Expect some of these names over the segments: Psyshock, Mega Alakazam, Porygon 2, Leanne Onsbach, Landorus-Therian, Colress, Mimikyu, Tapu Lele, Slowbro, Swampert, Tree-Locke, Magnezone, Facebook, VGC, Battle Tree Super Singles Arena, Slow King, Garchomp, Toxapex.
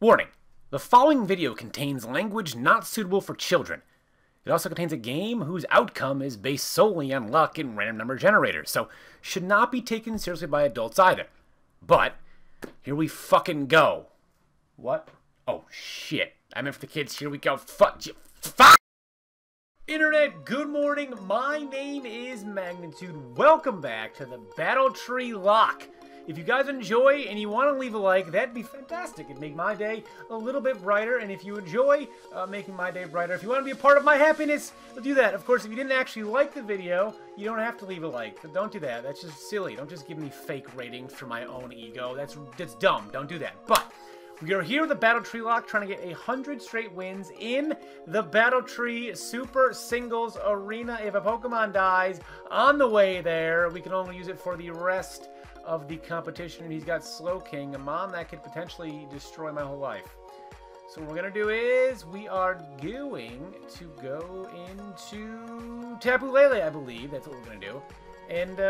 Warning! The following video contains language not suitable for children. It also contains a game whose outcome is based solely on luck and random number generators, so should not be taken seriously by adults either. But, here we fucking go. What? Oh shit. I meant for the kids, here we go. Fuck you. Fuck! Internet, good morning. My name is Magnezone. Welcome back to the Battle Tree Lock. If you guys enjoy and you want to leave a like, that'd be fantastic. It'd make my day a little bit brighter. And if you enjoy making my day brighter, if you want to be a part of my happiness, do that. Of course, if you didn't actually like the video, you don't have to leave a like. So don't do that. That's just silly. Don't just give me fake ratings for my own ego. That's dumb. Don't do that. But we are here with the Battle Tree Lock, trying to get 100 straight wins in the Battle Tree Super Singles Arena. If a Pokemon dies on the way there, we can only use it for the rest of the competition, and he's got Slow King, a mom that could potentially destroy my whole life. So what we're gonna do is we are going to go into Tapu Lele, I believe. That's what we're gonna do. And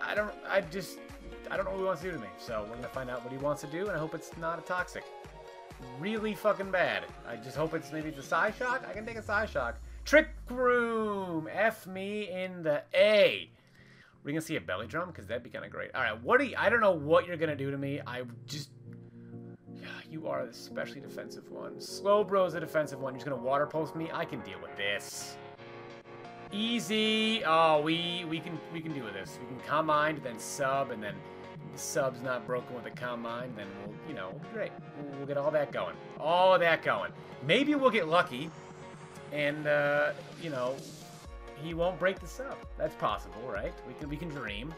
I don't know what he wants to do to me. So we're gonna find out what he wants to do, and I hope it's not a toxic. Really fucking bad. I just hope it's maybe the Psyshock. I can take a Psyshock. Trick Room. F me in the A. We're gonna see a belly drum because that'd be kind of great. All right, I don't know what you're gonna do to me. You are the specially defensive one. Slowbro is a defensive one. You're just gonna water pulse me. I can deal with this. Easy. Oh, we can deal with this. We can combine, then sub, and then the sub's not broken with a combine. Then we'll, you know, great. We'll get all that going. All of that going. Maybe we'll get lucky, and you know, he won't break this up. That's possible, right? We can dream.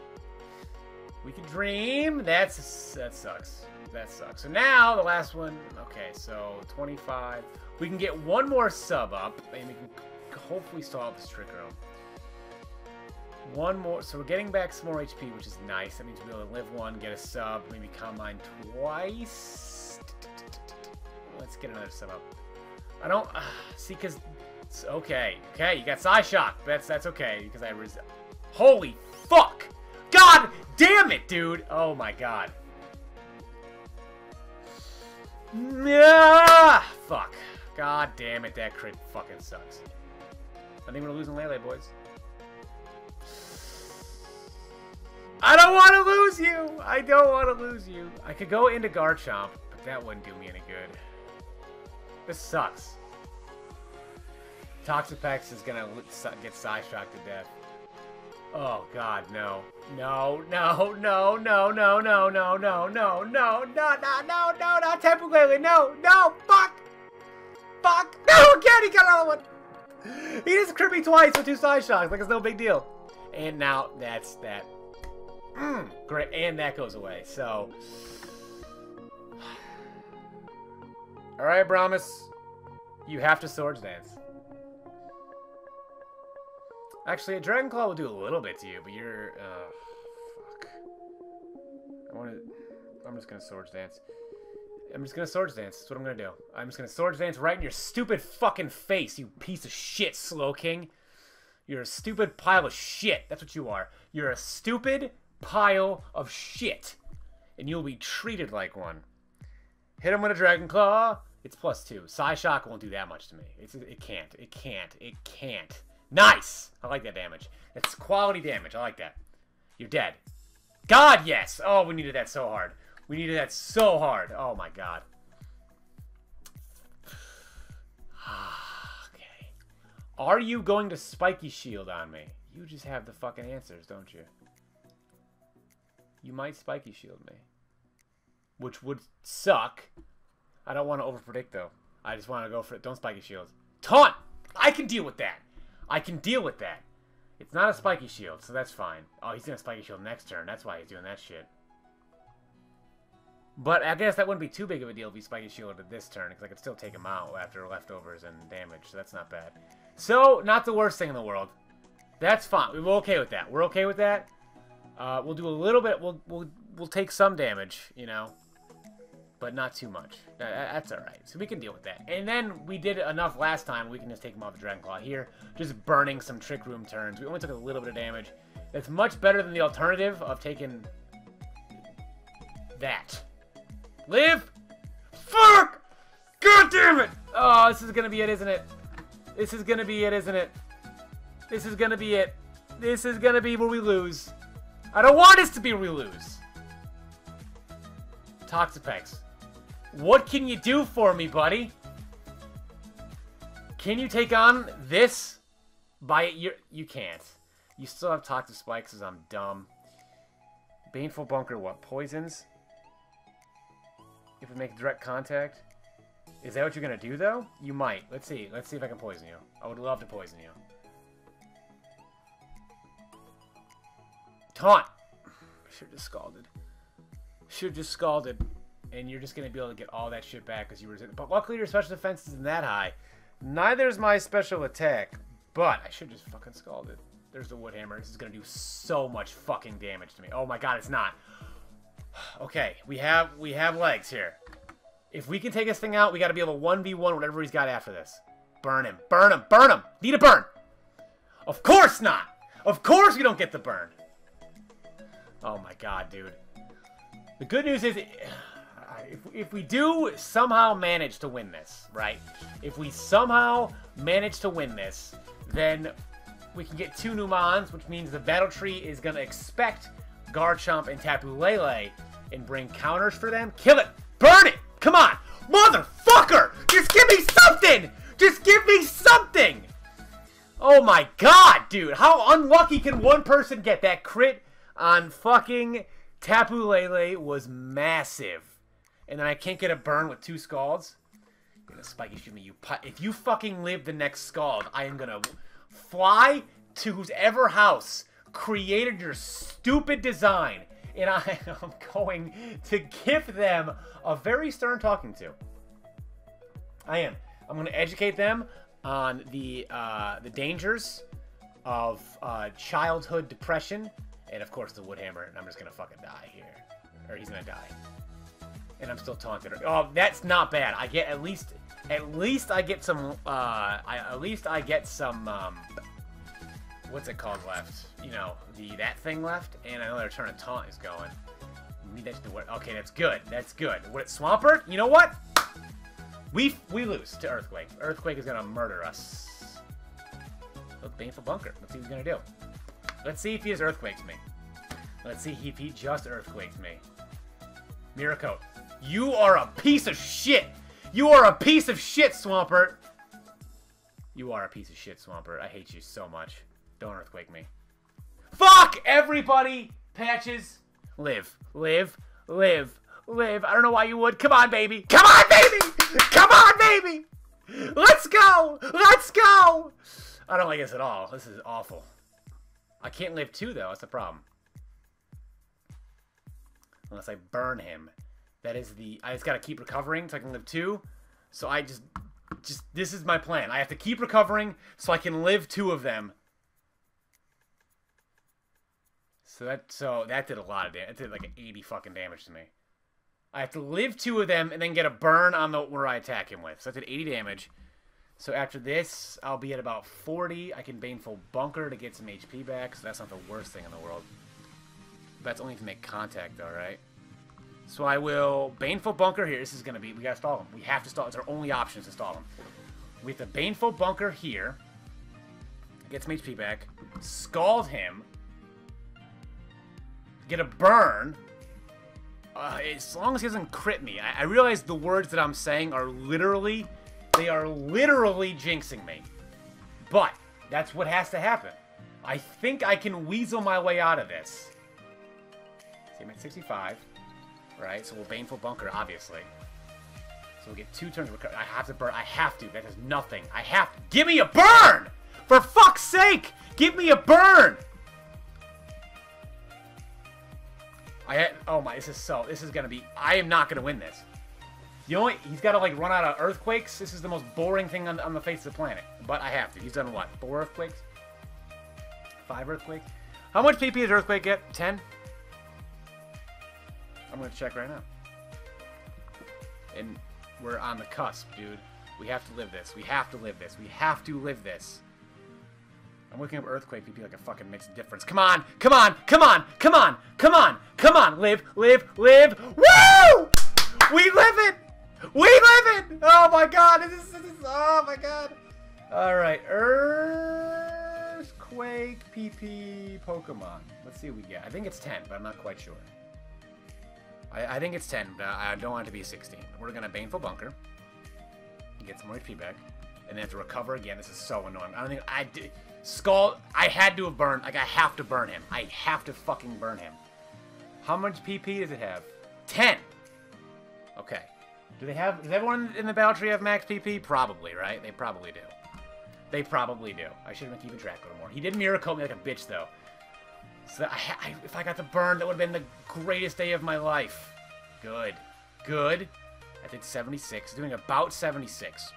We can dream. That sucks. That sucks. So now the last one. Okay, so 25. We can get one more sub up, and we can hopefully solve this trick room. One more. So we're getting back some more HP, which is nice. That means we'll be able to live one, get a sub, maybe combine twice. Let's get another sub up. I don't see because. Okay, okay, you got Psyshock. That's okay, because I was... Holy fuck! God damn it, dude! Oh my god. Nah, fuck. God damn it, that crit fucking sucks. I think we're losing Lele, boys. I don't want to lose you! I don't want to lose you. I could go into Garchomp, but that wouldn't do me any good. This sucks. Toxapex is gonna get Psyshocked to death. Oh god, no. No, no, no, no, no, no, no, no, no, no, no, no, no, not Tapu Lele, no, no, fuck! Fuck! No, again, he got another one! He just crit me twice with two Psyshocks, like it's no big deal. And now, that's that. Great, and that goes away, so... Alright, Brahmas. You have to Swords Dance. Actually, a Dragon Claw will do a little bit to you, but you're, fuck. I'm just gonna Swords Dance. I'm just gonna Swords Dance. That's what I'm gonna do. I'm just gonna Swords Dance right in your stupid fucking face, you piece of shit, Slow King. You're a stupid pile of shit. That's what you are. You're a stupid pile of shit. And you'll be treated like one. Hit him with a Dragon Claw. It's +2. Psyshock won't do that much to me. It can't. It can't. It can't. Nice! I like that damage. That's quality damage. I like that. You're dead. God, yes! Oh, we needed that so hard. We needed that so hard. Oh, my God. Okay. Are you going to Spiky Shield on me? You just have the fucking answers, don't you? You might Spiky Shield me. Which would suck. I don't want to overpredict, though. I just want to go for it. Don't Spiky Shield. Taunt! I can deal with that. I can deal with that. It's not a Spiky Shield, so that's fine. Oh, he's going to Spiky Shield next turn. That's why he's doing that shit. But I guess that wouldn't be too big of a deal if he Spiky Shielded this turn, because I could still take him out after leftovers and damage, so that's not bad. So, not the worst thing in the world. That's fine. We're okay with that. We're okay with that. We'll do a little bit. We'll take some damage, you know, but not too much. That's alright. So we can deal with that. And then we did enough last time. We can just take him off the Dragon Claw here. Just burning some Trick Room turns. We only took a little bit of damage. That's much better than the alternative of taking that. Live! Fuck! God damn it! Oh, this is gonna be it, isn't it? This is gonna be it, isn't it? This is gonna be it. This is gonna be where we lose. I don't want this to be where we lose. Toxapex, what can you do for me, buddy? Can you take on this? By it, you can't. You still have Toxic Spikes, because I'm dumb. Baneful Bunker, what? Poisons? If we make direct contact? Is that what you're going to do, though? You might. Let's see. Let's see if I can poison you. I would love to poison you. Taunt! Should have just scalded. Should have just scalded. And you're just going to be able to get all that shit back because you were... But luckily your special defense isn't that high. Neither is my special attack. But I should just fucking scald it. There's the Wood Hammer. This is going to do so much fucking damage to me. Oh my god, it's not. Okay, we have legs here. If we can take this thing out, we got to be able to 1v1 whatever he's got after this. Burn him. Burn him. Burn him. Need a burn. Of course not. Of course we don't get the burn. Oh my god, dude. The good news is if we do somehow manage to win this, right? If we somehow manage to win this, then... we can get 2 new Mons, which means the Battle Tree is going to expect Garchomp and Tapu Lele and bring counters for them. Kill it! Burn it! Come on! Motherfucker! Just give me something! Just give me something! Oh my god, dude! How unlucky can one person get? That crit on fucking Tapu Lele was massive. And then I can't get a burn with 2 Scalds? I'm going to spiky shoot me, you putt. If you fucking live the next Scald, I am going to... fly to whoever house created your stupid design, and I am going to give them a very stern talking to. I am. I'm going to educate them on the dangers of childhood depression, and of course the Wood Hammer, and I'm just going to fucking die here. Or he's going to die. And I'm still taunted. Oh, that's not bad. I get at least I get some, what's it called left? You know, that thing left, and another turn of taunt is going. Need that to work. Okay, that's good. That's good. What, Swampert? You know what? We lose to Earthquake. Earthquake is gonna murder us. Look, Baneful Bunker. Let's see what he's gonna do. Let's see if he just Earthquakes me. Let's see if he just Earthquakes me. Miracote, you are a piece of shit. You are a piece of shit, Swampert! You are a piece of shit, Swampert. I hate you so much. Don't Earthquake me. Fuck everybody! Patches! Live. Live. Live. Live. I don't know why you would. Come on, baby! Come on, baby! Come on, baby! Let's go! Let's go! I don't like this at all. This is awful. I can't live 2, though. That's the problem. Unless I burn him. That is the... I just gotta keep recovering so I can live 2. So I just... This is my plan. I have to keep recovering so I can live 2 of them. So that did a lot of damage. It did like 80 fucking damage to me. I have to live 2 of them and then get a burn on where I attack him with. So that did 80 damage. So after this, I'll be at about 40. I can Baneful Bunker to get some HP back. So that's not the worst thing in the world. That's only to make contact though, right? So I will Baneful Bunker here. This is going to be... we got to stall him. We have to stall. It's our only option is to stall him. We have to Baneful Bunker here. Get some HP back. Scald him. Get a burn. As long as he doesn't crit me. I realize the words that I'm saying are literally... they are literally jinxing me. But that's what has to happen. I think I can weasel my way out of this. See, I'm at 65. Right, so we'll Baneful Bunker, obviously. So we'll get 2 turns of recovery. I have to burn. I have to. That does nothing. I have to. Give me a burn! For fuck's sake! Give me a burn! Oh my, this is so... this is gonna be... I am not gonna win this. The only... he's gotta, like, run out of Earthquakes. This is the most boring thing on the face of the planet. But I have to. He's done what? 4 Earthquakes? 5 Earthquakes? How much PP does Earthquake get? 10? I'm going to check right now. And we're on the cusp, dude. We have to live this. We have to live this. We have to live this. I'm looking up Earthquake PP like a fucking makes a difference. Come on! Come on! Come on! Come on! Come on! Come on! Live! Live! Live! Woo! We live it! We live in! Oh my god! This is oh my god! Alright, Earthquake PP Pokemon. Let's see what we get. I think it's 10, but I'm not quite sure. I think it's 10, but I don't want it to be 16. We're gonna Baneful Bunker. Get some more HP back. And then have to recover again. This is so annoying. I don't think I did. Skull, I had to have burned. Like, I have to burn him. I have to fucking burn him. How much PP does it have? 10! Okay. Do they have... Does everyone in the battle tree have max PP? Probably, right? They probably do. They probably do. I should have been keeping track a little more. He did miracle me like a bitch, though. So, if I got the burn, that would have been the greatest day of my life. Good. Good. I did 76. Doing about 76.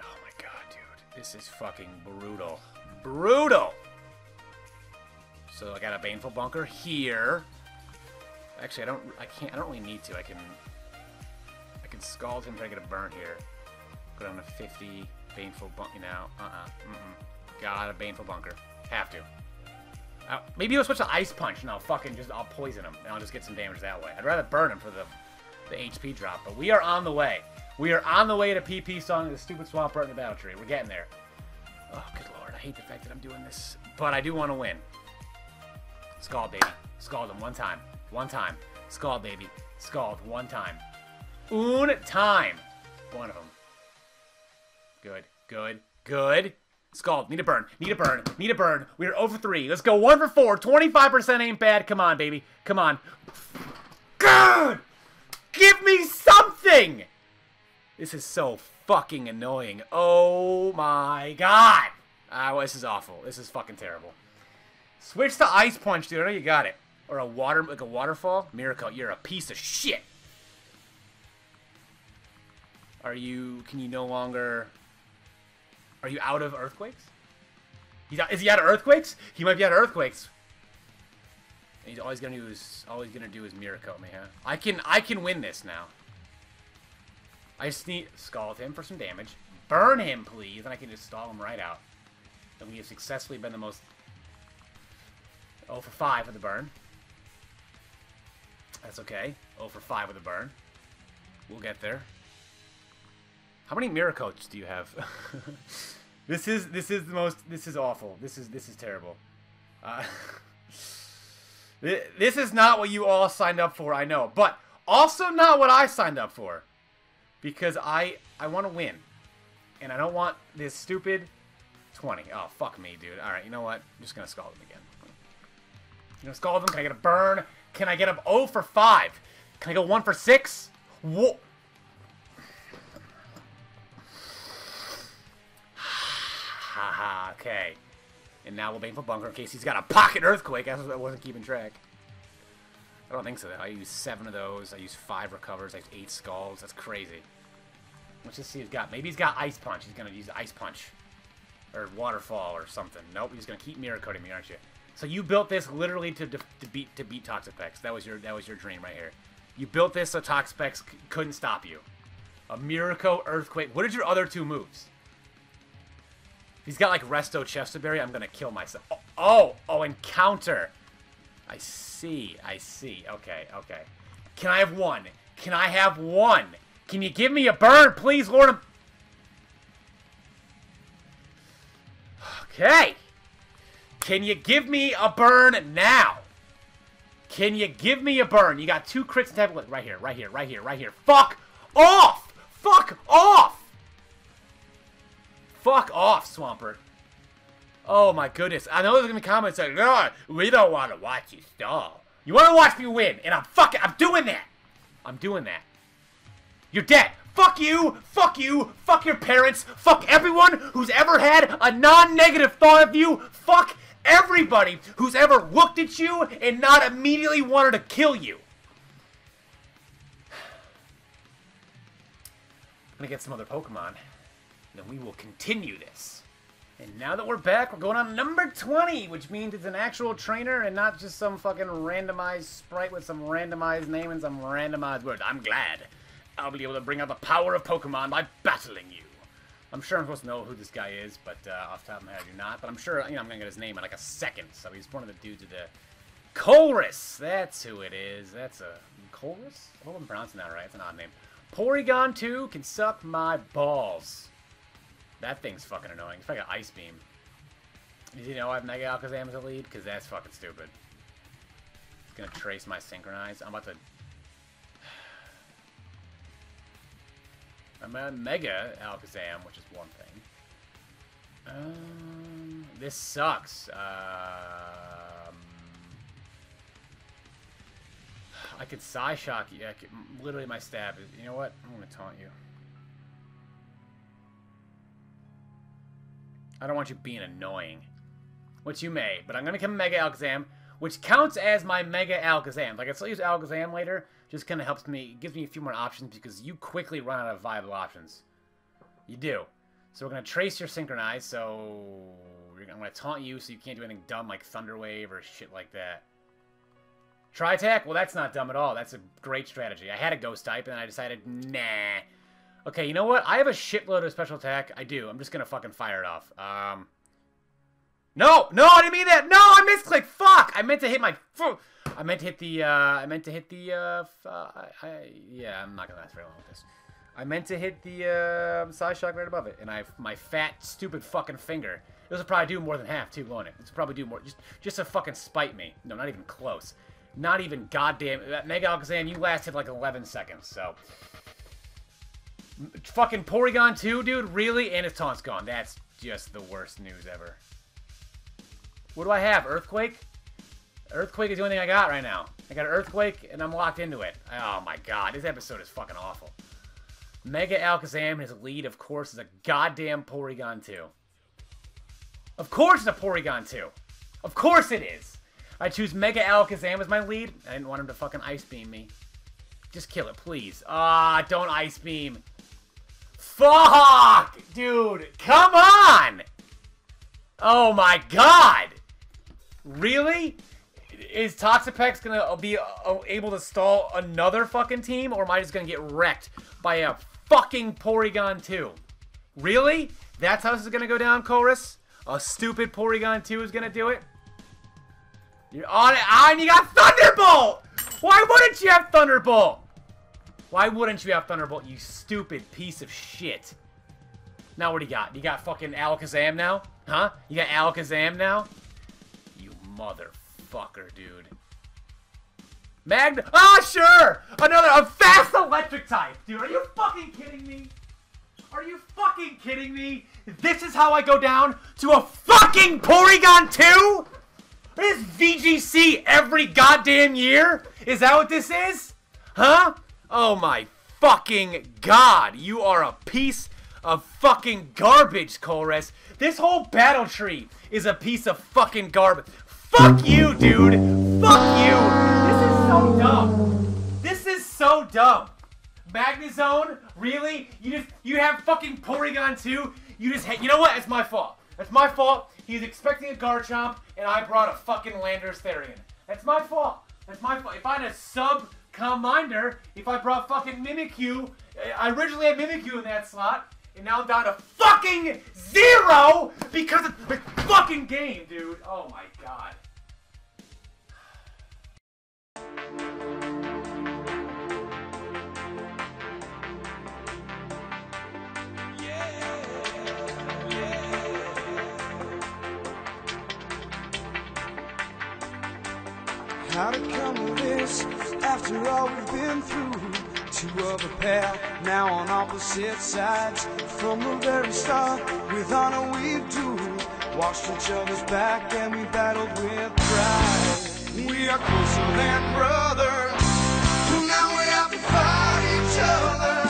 Oh my god, dude. This is fucking brutal. Brutal! So I got a Baneful Bunker here. Actually, I don't really need to. I can scald him, try to get a burn here. Go down to 50. Baneful Bunker now. Got a Baneful Bunker. Have to. Maybe I'll switch to Ice Punch and I'll poison him and I'll just get some damage that way. I'd rather burn him for the HP drop, but we are on the way. We are on the way to PP song the stupid Swampert in the battle tree. We're getting there. Oh, good lord. I hate the fact that I'm doing this, but I do want to win. Scald, baby. Scald him one time. One time. Scald, baby. Scald one time. One time. One of them. Good. Good. Good. Scald. Need a burn. Need a burn. Need a burn. We are 0 for 3. Let's go 1 for 4. 25% ain't bad. Come on, baby. Come on. God! Give me something! This is so fucking annoying. Oh my god! Well, this is awful. This is fucking terrible. Switch to Ice Punch, dude. I know you got it. Or a water, like a waterfall. Miracle, you're a piece of shit. Can you no longer... Are you out of Earthquakes? Is he out of Earthquakes? He might be out of Earthquakes. And he's always gonna do is Miracle me, huh? I can win this now. I just need scald him for some damage. Burn him, please, and I can just stall him right out. And we have successfully been the most... 0 for 5 with a burn. That's okay. 0 for 5 with a burn. We'll get there. How many Miracoats do you have? This is the most... This is awful. This is terrible. This is not what you all signed up for, I know. But also not what I signed up for. Because I want to win. And I don't want this stupid 20. Oh, fuck me, dude. Alright, you know what? I'm just going to scald him again. You know, scald him. Can I get a burn? Can I get him 0 for 5? Can I go 1 for 6? Whoa. Haha, okay. And now we'll Baneful Bunker in case he's got a pocket earthquake. I wasn't keeping track. I don't think so, though. I used 7 of those. I used 5 recovers. I used 8 skulls. That's crazy. Let's just see what he's got. Maybe he's got Ice Punch. He's going to use Ice Punch. Or Waterfall or something. Nope, he's going to keep Miracoating me, aren't you? So you built this literally to beat Toxapex. That was your dream right here. You built this so Toxapex couldn't stop you. A Miracle, Earthquake. What are your other 2 moves? He's got like Resto Chesterberry. I'm gonna kill myself. Oh, encounter. I see. Okay. Can I have one? Can you give me a burn, please, Lord? Okay. Can you give me a burn now? Can you give me a burn? You got 2 crits and tablet right here. Fuck off! Fuck off! Fuck off, Swampert. Oh my goodness. I know there's gonna be comments like, no, we don't wanna watch you stall. You wanna watch me win, and I'm doing that. You're dead. Fuck you, fuck your parents, fuck everyone who's ever had a non-negative thought of you, fuck everybody who's ever looked at you and not immediately wanted to kill you. I'm gonna get some other Pokemon, and then we will continue this. And now that we're back, we're going on number 20, which means it's an actual trainer and not just some fucking randomized sprite with some randomized name and some randomized words. I'm glad I'll be able to bring out the power of Pokemon by battling you. I'm sure I'm supposed to know who this guy is, but off the top of my head, I do not. But I'm sure, you know, I'm going to get his name in like a second. So he's one of the dudes of the... Colress! That's who it is. That's a... Colress? I hope I'm pronouncing that right. It's an odd name. Porygon 2 can suck my balls. That thing's fucking annoying. It's like an Ice Beam. Did you know I have Mega Alakazam as a lead? Because that's fucking stupid. It's going to trace my Synchronize. I'm about to... I'm a Mega Alakazam, which is one thing. This sucks. I could Psy-Shock you. I could, literally, my stab is... You know what? I'm going to taunt you. I don't want you being annoying. Which you may. But I'm going to become Mega Alakazam, which counts as my Mega Alakazam. Like, I still use Alakazam later. Just kind of helps me... Gives me a few more options because you quickly run out of viable options. You do. So we're going to trace your Synchronize. So... I'm going to taunt you so you can't do anything dumb like Thunder Wave or shit like that. Tri-Attack? Well, that's not dumb at all. That's a great strategy. I had a Ghost type, and I decided, nah. Okay, you know what? I have a shitload of special attack. I do. I'm just going to fucking fire it off. No! No, I didn't mean that! No, I misclicked! Fuck! I meant to hit my... I meant to hit the, yeah, I'm not going to last very long with this. I meant to hit the, Psy-Shock right above it, and I... My fat, stupid fucking finger. This will probably do more than half, too, won't it? This will probably do more... Just to fucking spite me. No, not even close. Not even goddamn... That Mega Alakazam, you lasted like 11 seconds, so... Fucking Porygon 2, dude? Really? And its taunt's gone. That's just the worst news ever. What do I have? Earthquake? Earthquake is the only thing I got right now. I got an Earthquake, and I'm locked into it. Oh my god, this episode is fucking awful. Mega Alakazam and his lead, of course, is a goddamn Porygon 2. Of course it's a Porygon 2! Of course it is! I choose Mega Alakazam as my lead. I didn't want him to fucking Ice Beam me. Just kill it, please. Ah, don't Ice Beam. Fuck! Dude, come on! Oh my god! Really? Is Toxapex gonna be able to stall another fucking team? Or am I just gonna get wrecked by a fucking Porygon 2? Really? That's how this is gonna go down, Colress? A stupid Porygon 2 is gonna do it? You're on it. Ah, and you got Thunderbolt! Why wouldn't you have Thunderbolt? Why wouldn't you have Thunderbolt, you stupid piece of shit? Now what do you got? You got fucking Alakazam now? Huh? You got Alakazam now? You motherfucker, dude. Ah, sure! A fast electric type! Dude, are you fucking kidding me? Are you fucking kidding me? This is how I go down to a fucking Porygon 2?! Is VGC every goddamn year? Is that what this is? Huh? Oh my fucking god. You are a piece of fucking garbage, Colress. This whole battle tree is a piece of fucking garbage. Fuck you, dude. Fuck you. This is so dumb. This is so dumb. Magnezone? Really? You have fucking Porygon 2? You know what? It's my fault. That's my fault. He's expecting a Garchomp, and I brought a fucking Landorus-Therian. That's my fault. That's my fault. If I had a sub-commander, if I brought fucking Mimikyu, I originally had Mimikyu in that slot, and now I'm down to fucking zero because of the fucking game, dude. Oh my god. How to come to this, after all we've been through, two of a pair, now on opposite sides, from the very start, with honor we do, washed each other's back and we battled with pride, we are closer than brothers, till now we have to fight each other,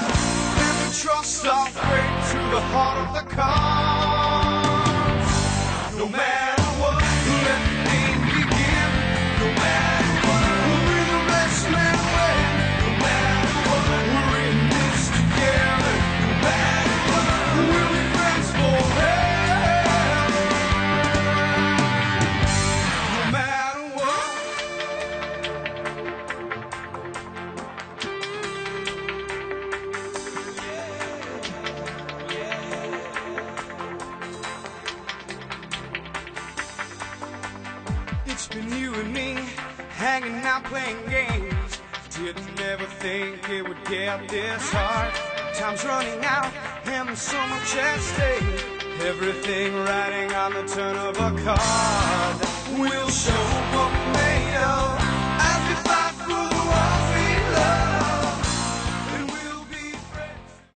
and the trust our fate to the heart of the cause, no matter. Playing games, didn't think it would get this hard. Time's running out and so much at stake. Everything riding on the turn of a card. We'll show up.